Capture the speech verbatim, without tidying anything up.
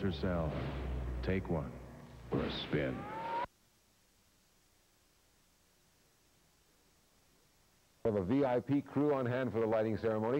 Splinter Cell. Take one for a spin. We have a V I P crew on hand for the lighting ceremony.